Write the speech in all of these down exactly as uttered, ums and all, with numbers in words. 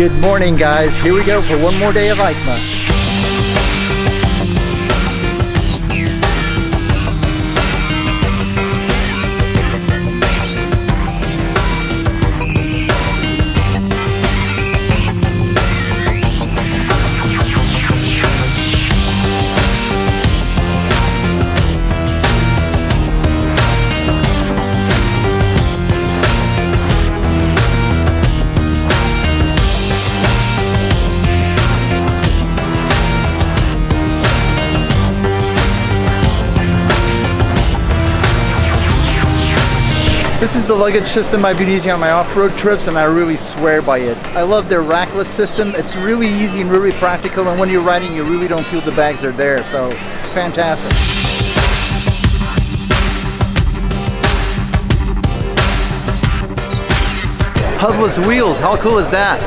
Good morning, guys. Here we go for one more day of EICMA. This is the luggage system I've been using on my off-road trips, and I really swear by it. I love their rackless system. It's really easy and really practical, and when you're riding, you really don't feel the bags are there, so fantastic. Hubbless wheels, how cool is that?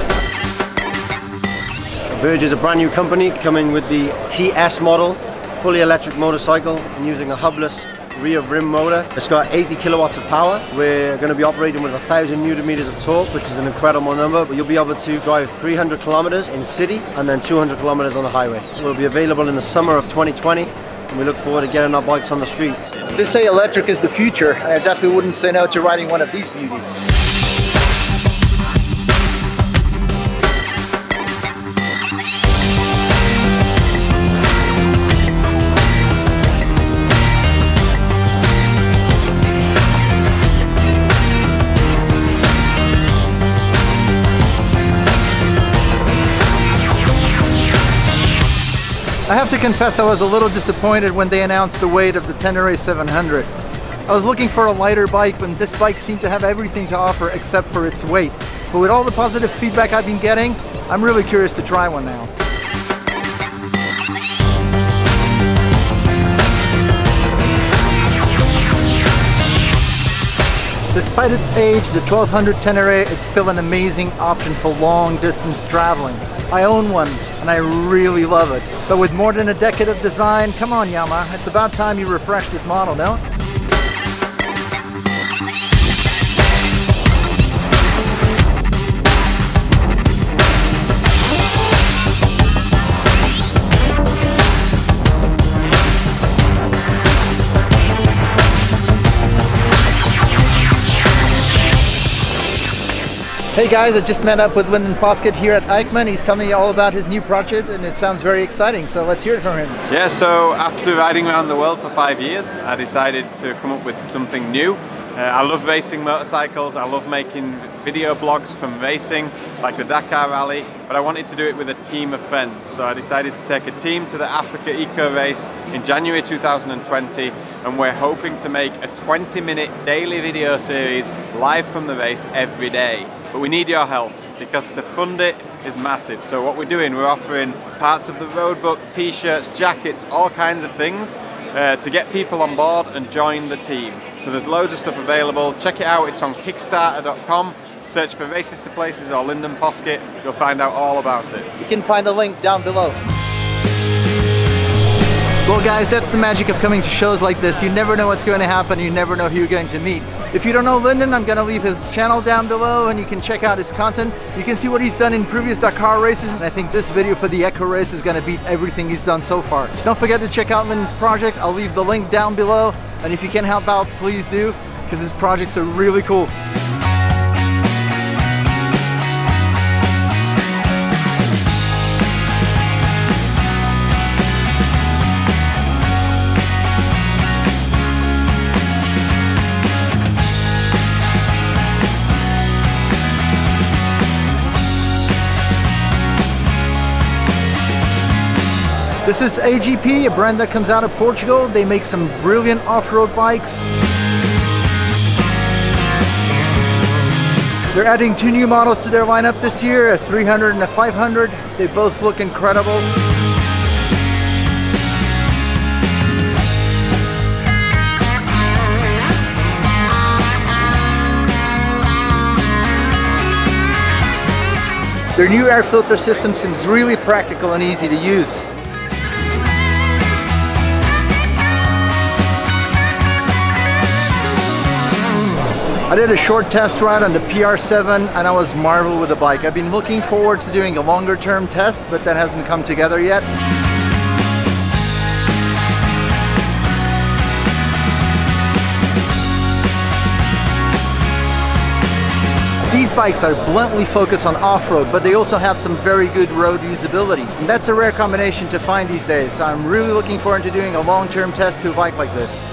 Verge is a brand new company coming with the T S model, fully electric motorcycle, and using a hubless rear rim motor. It's got eighty kilowatts of power. We're going to be operating with one thousand newton meters of torque, which is an incredible number, but you'll be able to drive three hundred kilometers in city and then two hundred kilometers on the highway. It will be available in the summer of twenty twenty, and we look forward to getting our bikes on the streets. They say electric is the future. I definitely wouldn't say no to riding one of these beauties. I have to confess I was a little disappointed when they announced the weight of the Tenere seven hundred. I was looking for a lighter bike, but this bike seemed to have everything to offer except for its weight. But with all the positive feedback I've been getting, I'm really curious to try one now. Despite its age, the twelve hundred Tenere, it's still an amazing option for long distance traveling. I own one and I really love it. But with more than a decade of design, come on Yamaha, it's about time you refresh this model, don't? Hey guys, I just met up with Lyndon Poskitt here at EICMA. He's telling me all about his new project, and it sounds very exciting, so let's hear it from him. Yeah, so after riding around the world for five years, I decided to come up with something new. Uh, I love racing motorcycles, I love making video blogs from racing, like the Dakar Rally, but I wanted to do it with a team of friends. So I decided to take a team to the Africa Eco Race in January two thousand twenty, and we're hoping to make a twenty minute daily video series live from the race every day. But we need your help, because the fundit is massive. So what we're doing, we're offering parts of the roadbook, t-shirts, jackets, all kinds of things uh, to get people on board and join the team. So there's loads of stuff available. Check it out, it's on Kickstarter dot com. Search for Races to Places or Lyndon Poskitt. You'll find out all about it. You can find the link down below. Well guys, that's the magic of coming to shows like this. You never know what's going to happen, you never know who you're going to meet. If you don't know Lyndon, I'm going to leave his channel down below and you can check out his content. You can see what he's done in previous Dakar races, and I think this video for the Eco Race is going to beat everything he's done so far. Don't forget to check out Lyndon's project. I'll leave the link down below, and if you can help out, please do, because his projects are really cool. This is A J P, a brand that comes out of Portugal. They make some brilliant off-road bikes. They're adding two new models to their lineup this year, a three hundred and a five hundred. They both look incredible. Their new air filter system seems really practical and easy to use. I did a short test ride on the P R seven and I was marveled with the bike. I've been looking forward to doing a longer term test, but that hasn't come together yet. These bikes are bluntly focused on off-road, but they also have some very good road usability. And that's a rare combination to find these days, so I'm really looking forward to doing a long-term test to a bike like this.